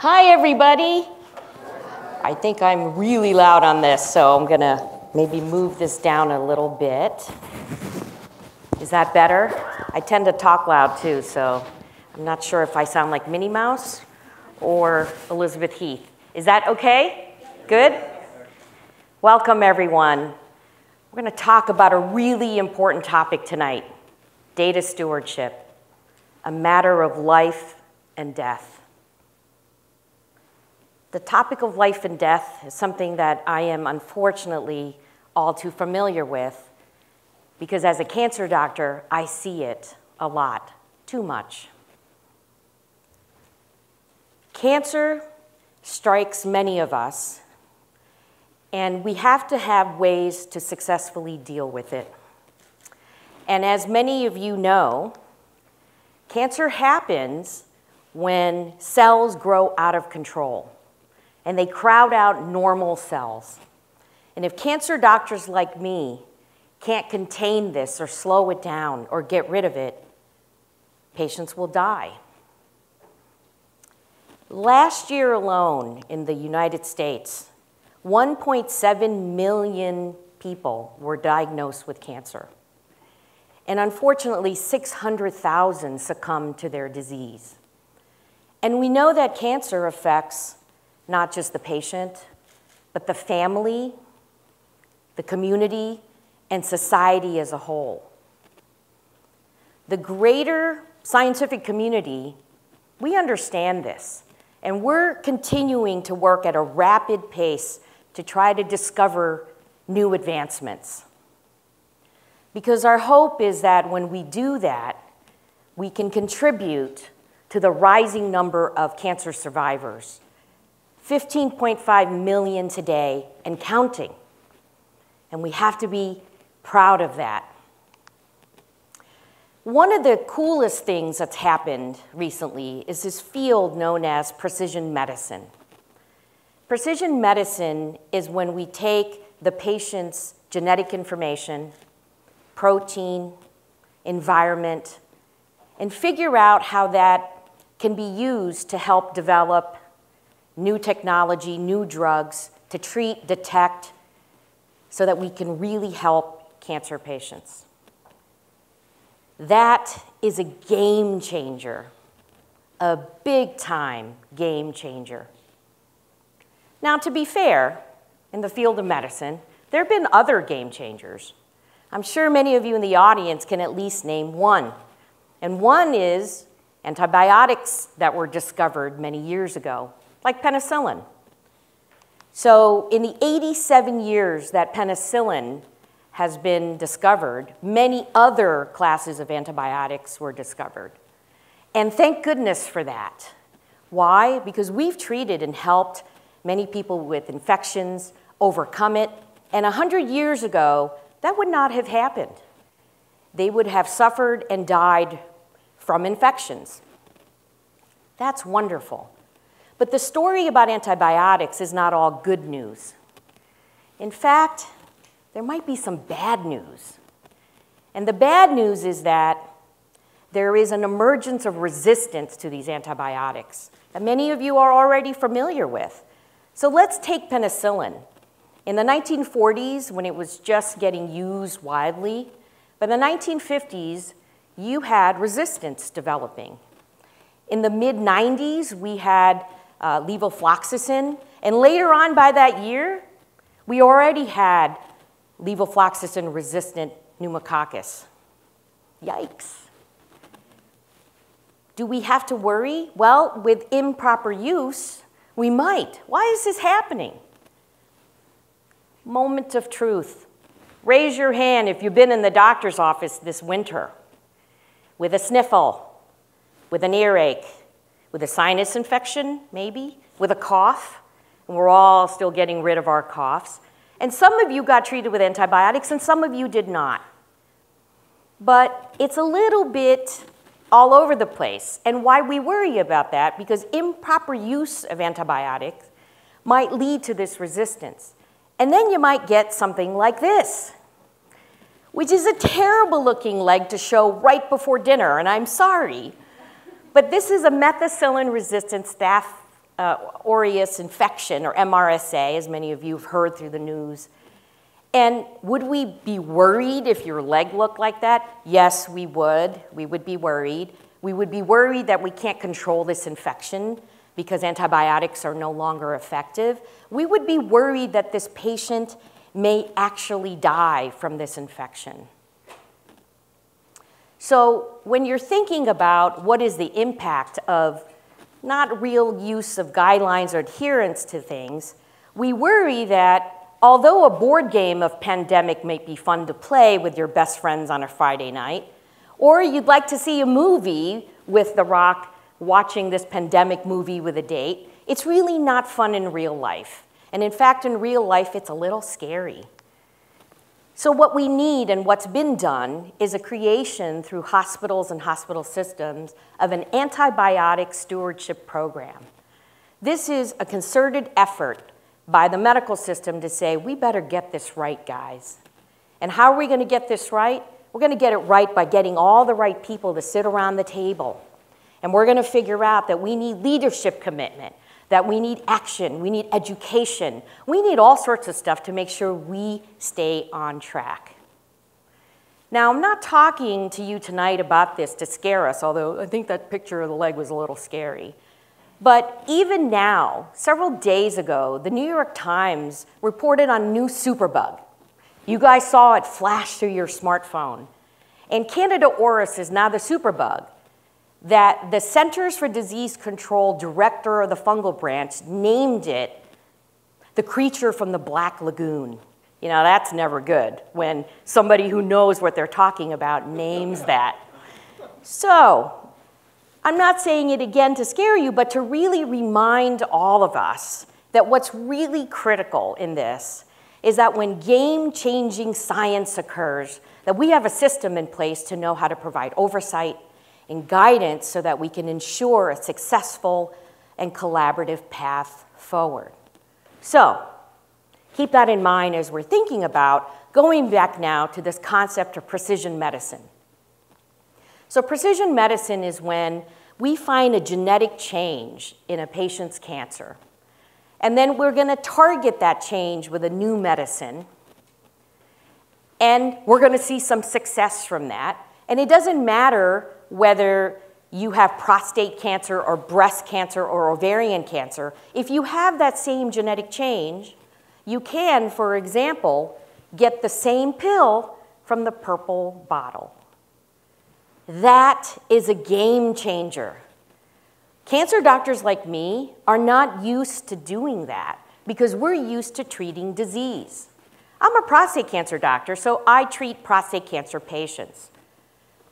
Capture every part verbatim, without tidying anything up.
Hi, everybody. I think I'm really loud on this, so I'm going to maybe move this down a little bit. Is that better? I tend to talk loud, too, so I'm not sure if I sound like Minnie Mouse or Elizabeth Heath. Is that OK? Good? Welcome, everyone. We're going to talk about a really important topic tonight, data stewardship, a matter of life and death. The topic of life and death is something that I am unfortunately all too familiar with because as a cancer doctor, I see it a lot, too much. Cancer strikes many of us, and we have to have ways to successfully deal with it. And as many of you know, cancer happens when cells grow out of control. And they crowd out normal cells. And if cancer doctors like me can't contain this or slow it down or get rid of it, patients will die. Last year alone in the United States, one point seven million people were diagnosed with cancer. And unfortunately, six hundred thousand succumbed to their disease. And we know that cancer affects not just the patient, but the family, the community, and society as a whole. The greater scientific community, we understand this, and we're continuing to work at a rapid pace to try to discover new advancements. Because our hope is that when we do that, we can contribute to the rising number of cancer survivors. fifteen point five million today and counting. And we have to be proud of that. One of the coolest things that's happened recently is this field known as precision medicine. Precision medicine is when we take the patient's genetic information, protein, environment, and figure out how that can be used to help develop new technology, new drugs to treat, detect, so that we can really help cancer patients. That is a game changer, a big time game changer. Now, to be fair, in the field of medicine, there have been other game changers. I'm sure many of you in the audience can at least name one. And one is antibiotics that were discovered many years ago, like penicillin. So in the eighty-seven years that penicillin has been discovered, many other classes of antibiotics were discovered. And thank goodness for that. Why? Because we've treated and helped many people with infections overcome it. And one hundred years ago, that would not have happened. They would have suffered and died from infections. That's wonderful. But the story about antibiotics is not all good news. In fact, there might be some bad news. And the bad news is that there is an emergence of resistance to these antibiotics that many of you are already familiar with. So let's take penicillin. In the nineteen forties, when it was just getting used widely, by the nineteen fifties, you had resistance developing. In the mid nineties, we had Uh, levofloxacin, and later on by that year, we already had levofloxacin-resistant pneumococcus. Yikes. Do we have to worry? Well, with improper use, we might. Why is this happening? Moment of truth. Raise your hand if you've been in the doctor's office this winter with a sniffle, with an earache, with a sinus infection, maybe, with a cough, and we're all still getting rid of our coughs. And some of you got treated with antibiotics, and some of you did not. But it's a little bit all over the place. And why we worry about that, because improper use of antibiotics might lead to this resistance. And then you might get something like this, which is a terrible-looking leg to show right before dinner, and I'm sorry. But this is a methicillin-resistant staph uh, aureus infection, or M R S A, as many of you have heard through the news. And would we be worried if your leg looked like that? Yes, we would. We would be worried. We would be worried that we can't control this infection because antibiotics are no longer effective. We would be worried that this patient may actually die from this infection. So when you're thinking about what is the impact of not real use of guidelines or adherence to things, we worry that although a board game of pandemic might be fun to play with your best friends on a Friday night, or you'd like to see a movie with The Rock watching this pandemic movie with a date, it's really not fun in real life. And in fact, in real life, it's a little scary. So what we need and what's been done is a creation through hospitals and hospital systems of an antibiotic stewardship program. This is a concerted effort by the medical system to say, we better get this right, guys. And how are we going to get this right? We're going to get it right by getting all the right people to sit around the table. And we're going to figure out that we need leadership commitment, that we need action, we need education, we need all sorts of stuff to make sure we stay on track. Now, I'm not talking to you tonight about this to scare us, although I think that picture of the leg was a little scary. But even now, several days ago, the New York Times reported on new superbug. You guys saw it flash through your smartphone. And Candida auris is now the superbug that the Centers for Disease Control director of the fungal branch named it the creature from the Black Lagoon. You know, that's never good when somebody who knows what they're talking about names that. So I'm not saying it again to scare you, but to really remind all of us that what's really critical in this is that when game-changing science occurs, that we have a system in place to know how to provide oversight and guidance so that we can ensure a successful and collaborative path forward. So keep that in mind as we're thinking about going back now to this concept of precision medicine. So precision medicine is when we find a genetic change in a patient's cancer, and then we're going to target that change with a new medicine, and we're going to see some success from that. And it doesn't matter whether you have prostate cancer or breast cancer or ovarian cancer. If you have that same genetic change, you can, for example, get the same pill from the purple bottle. That is a game changer. Cancer doctors like me are not used to doing that because we're used to treating disease. I'm a prostate cancer doctor, so I treat prostate cancer patients.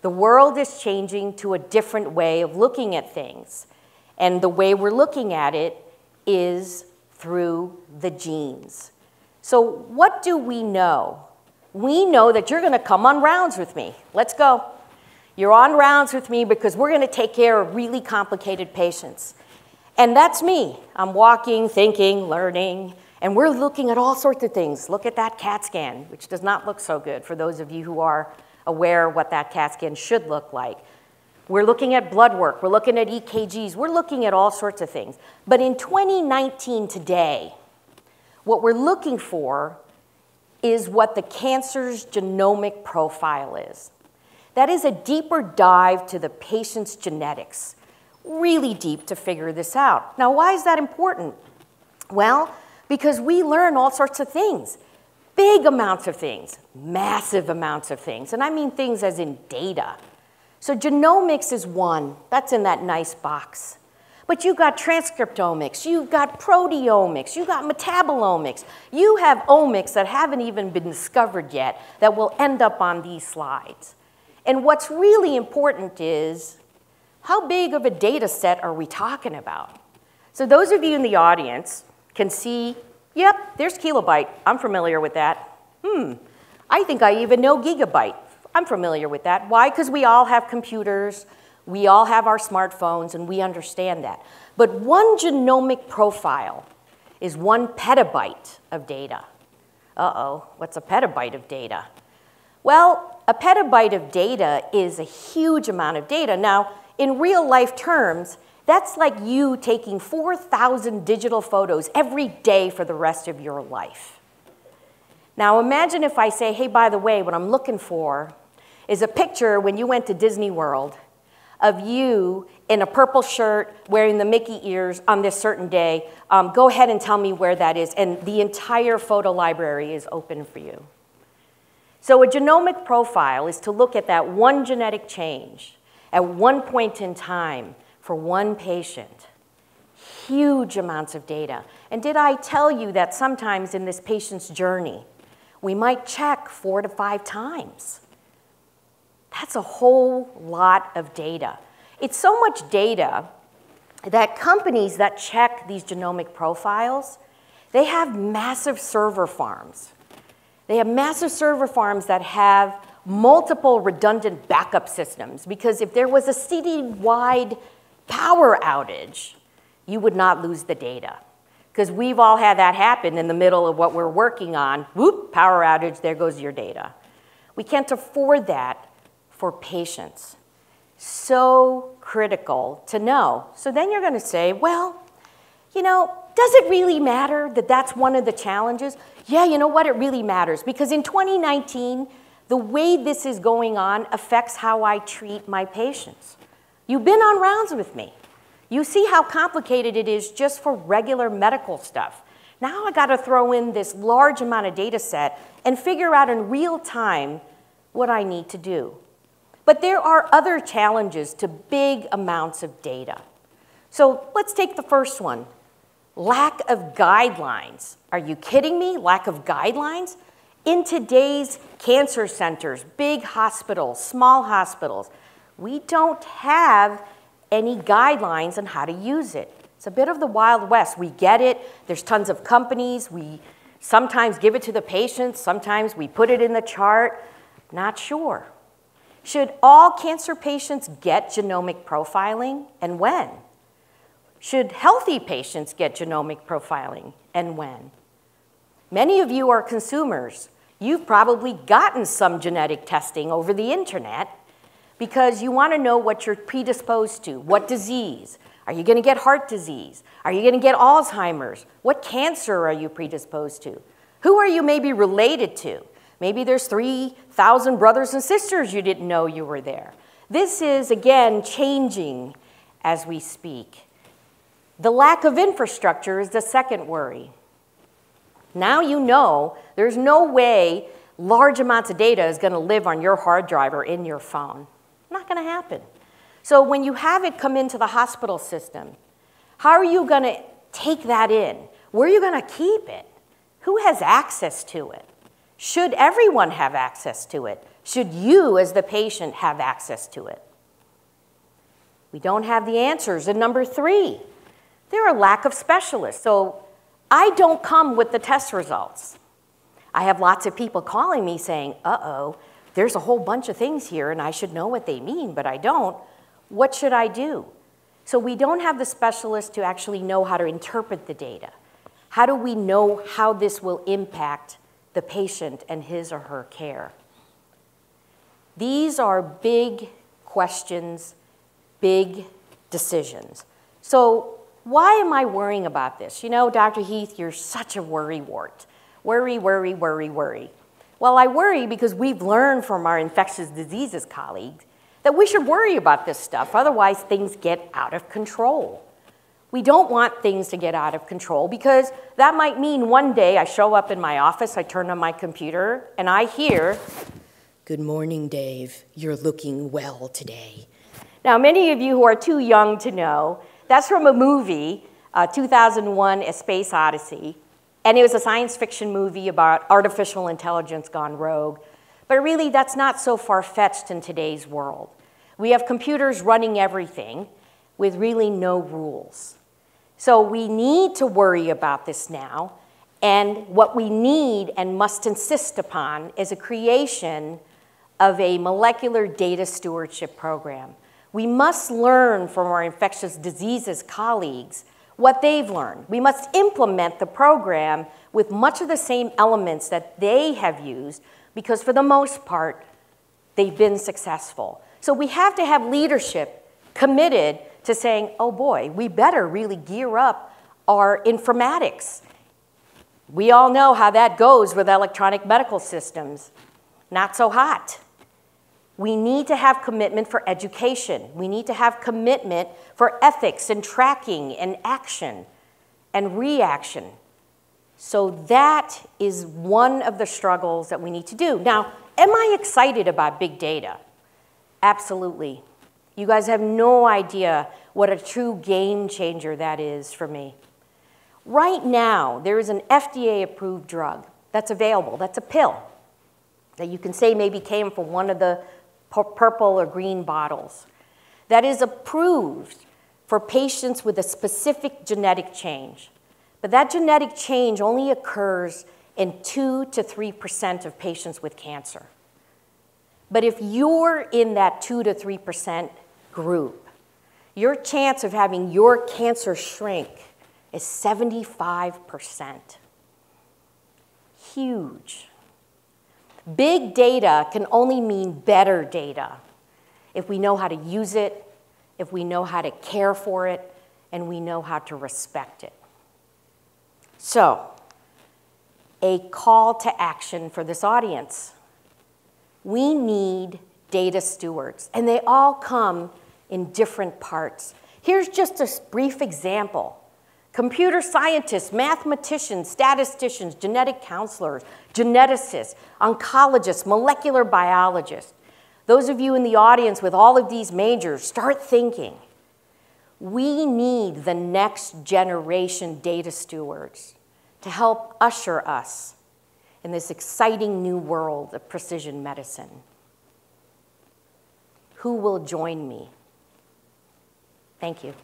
The world is changing to a different way of looking at things. And the way we're looking at it is through the genes. So what do we know? We know that you're going to come on rounds with me. Let's go. You're on rounds with me because we're going to take care of really complicated patients. And that's me. I'm walking, thinking, learning. And we're looking at all sorts of things. Look at that CAT scan, which does not look so good for those of you who are aware of what that CAT scan should look like. We're looking at blood work. We're looking at E K Gs. We're looking at all sorts of things. But in twenty nineteen today, what we're looking for is what the cancer's genomic profile is. That is a deeper dive to the patient's genetics, really deep to figure this out. Now, why is that important? Well, because we learn all sorts of things. Big amounts of things, massive amounts of things, and I mean things as in data. So genomics is one, that's in that nice box. But you've got transcriptomics, you've got proteomics, you've got metabolomics, you have omics that haven't even been discovered yet that will end up on these slides. And what's really important is, how big of a data set are we talking about? So those of you in the audience can see, yep, there's kilobyte. I'm familiar with that. Hmm, I think I even know gigabyte. I'm familiar with that. Why? Because we all have computers, we all have our smartphones, and we understand that. But one genomic profile is one petabyte of data. Uh-oh, what's a petabyte of data? Well, a petabyte of data is a huge amount of data. Now, in real life terms, That's like you taking four thousand digital photos every day for the rest of your life. Now imagine if I say, hey, by the way, what I'm looking for is a picture when you went to Disney World of you in a purple shirt wearing the Mickey ears on this certain day. Um, go ahead and tell me where that is, and the entire photo library is open for you. So a genomic profile is to look at that one genetic change at one point in time for one patient. Huge amounts of data. And did I tell you that sometimes in this patient's journey, we might check four to five times? That's a whole lot of data. It's so much data that companies that check these genomic profiles, they have massive server farms. They have massive server farms that have multiple redundant backup systems, because if there was a city-wide power outage, you would not lose the data. Because we've all had that happen in the middle of what we're working on. Whoop, power outage, there goes your data. We can't afford that for patients. So critical to know. So then you're going to say, well, you know, does it really matter that that's one of the challenges? Yeah, you know what? It really matters. Because in twenty nineteen, the way this is going on affects how I treat my patients. You've been on rounds with me. You see how complicated it is just for regular medical stuff. Now I got to throw in this large amount of data set and figure out in real time what I need to do. But there are other challenges to big amounts of data. So let's take the first one, lack of guidelines. Are you kidding me? Lack of guidelines? In today's cancer centers, big hospitals, small hospitals, we don't have any guidelines on how to use it. It's a bit of the Wild West. We get it. There's tons of companies. We sometimes give it to the patients. Sometimes we put it in the chart. Not sure. Should all cancer patients get genomic profiling, and when? Should healthy patients get genomic profiling, and when? Many of you are consumers. You've probably gotten some genetic testing over the internet because you want to know what you're predisposed to. What disease? Are you going to get heart disease? Are you going to get Alzheimer's? What cancer are you predisposed to? Who are you maybe related to? Maybe there's three thousand brothers and sisters you didn't know you were there. This is, again, changing as we speak. The lack of infrastructure is the second worry. Now you know there's no way large amounts of data is going to live on your hard drive or in your phone. Not going to happen. So when you have it come into the hospital system, how are you going to take that in? Where are you going to keep it? Who has access to it? Should everyone have access to it? Should you, as the patient, have access to it? We don't have the answers. And number three, there are lack of specialists. So I don't come with the test results. I have lots of people calling me saying, uh-oh, there's a whole bunch of things here, and I should know what they mean, but I don't. What should I do? So we don't have the specialists to actually know how to interpret the data. How do we know how this will impact the patient and his or her care? These are big questions, big decisions. So why am I worrying about this? You know, Doctor Heath, you're such a worrywart. Worry, worry, worry, worry. Well, I worry because we've learned from our infectious diseases colleagues that we should worry about this stuff, otherwise things get out of control. We don't want things to get out of control, because that might mean one day I show up in my office, I turn on my computer, and I hear, good morning, Dave. You're looking well today. Now, many of you who are too young to know, that's from a movie, uh, two thousand one: A Space Odyssey. And it was a science fiction movie about artificial intelligence gone rogue. But really, that's not so far-fetched in today's world. We have computers running everything with really no rules. So we need to worry about this now, and what we need and must insist upon is a creation of a molecular data stewardship program. We must learn from our infectious diseases colleagues what they've learned. We must implement the program with much of the same elements that they have used, because for the most part, they've been successful. So we have to have leadership committed to saying, oh boy, we better really gear up our informatics. We all know how that goes with electronic medical systems. Not so hot. We need to have commitment for education. We need to have commitment for ethics and tracking and action and reaction. So that is one of the struggles that we need to do. Now, am I excited about big data? Absolutely. You guys have no idea what a true game changer that is for me. Right now, there is an F D A-approved drug that's available. That's a pill that you can say maybe came from one of the purple or green bottles that is approved for patients with a specific genetic change. But that genetic change only occurs in two to three percent of patients with cancer. But if you're in that two to three percent group, your chance of having your cancer shrink is seventy-five percent. Huge. Big data can only mean better data if we know how to use it, if we know how to care for it, and we know how to respect it. So, a call to action for this audience. We need data stewards, and they all come in different parts. Here's just a brief example. Computer scientists, mathematicians, statisticians, genetic counselors, geneticists, oncologists, molecular biologists. Those of you in the audience with all of these majors, start thinking. We need the next generation data stewards to help usher us in this exciting new world of precision medicine. Who will join me? Thank you.